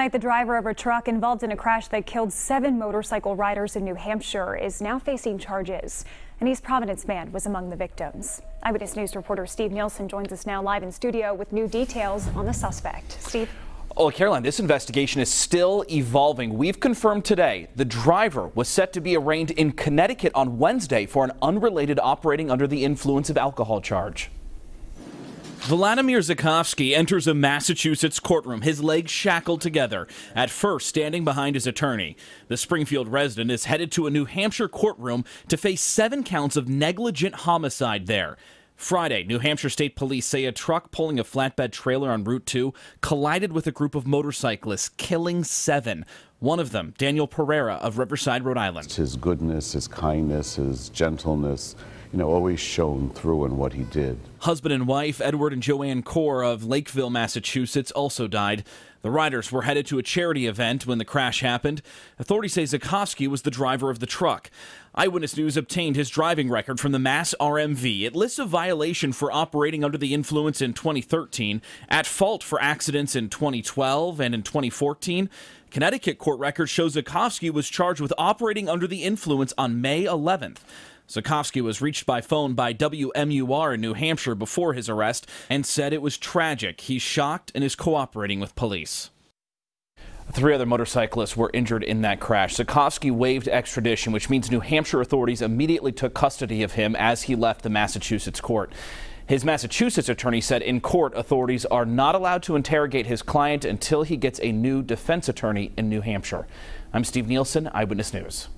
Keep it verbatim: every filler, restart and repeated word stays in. Tonight, the driver of a truck involved in a crash that killed seven motorcycle riders in New Hampshire is now facing charges. An East Providence man was among the victims. Eyewitness News reporter Steve Nielsen joins us now live in studio with new details on the suspect. Steve? Well, Caroline, this investigation is still evolving. We've confirmed today the driver was set to be arraigned in Connecticut on Wednesday for an unrelated operating under the influence of alcohol charge. Vladimir Zakovsky enters a Massachusetts courtroom, his legs shackled together, at first standing behind his attorney. The Springfield resident is headed to a New Hampshire courtroom to face seven counts of negligent homicide there. Friday, New Hampshire State Police say a truck pulling a flatbed trailer on Route two collided with a group of motorcyclists, killing seven. One of them, Daniel Pereira of Riverside, Rhode Island. His goodness, his kindness, his gentleness, you know, always shone through in what he did. Husband and wife, Edward and Joanne Corr of Lakeville, Massachusetts, also died. The riders were headed to a charity event when the crash happened. Authorities say Zakovsky was the driver of the truck. Eyewitness News obtained his driving record from the Mass R M V. It lists a violation for operating under the influence in twenty thirteen, at fault for accidents in twenty twelve and in twenty fourteen. Connecticut court record shows Zakovsky was charged with operating under the influence on May eleventh. Zakovsky was reached by phone by W M U R in New Hampshire before his arrest and said it was tragic. He's shocked and is cooperating with police. Three other motorcyclists were injured in that crash. Zakovsky waived extradition, which means New Hampshire authorities immediately took custody of him as he left the Massachusetts court. His Massachusetts attorney said in court, authorities are not allowed to interrogate his client until he gets a new defense attorney in New Hampshire. I'm Steve Nielsen, Eyewitness News.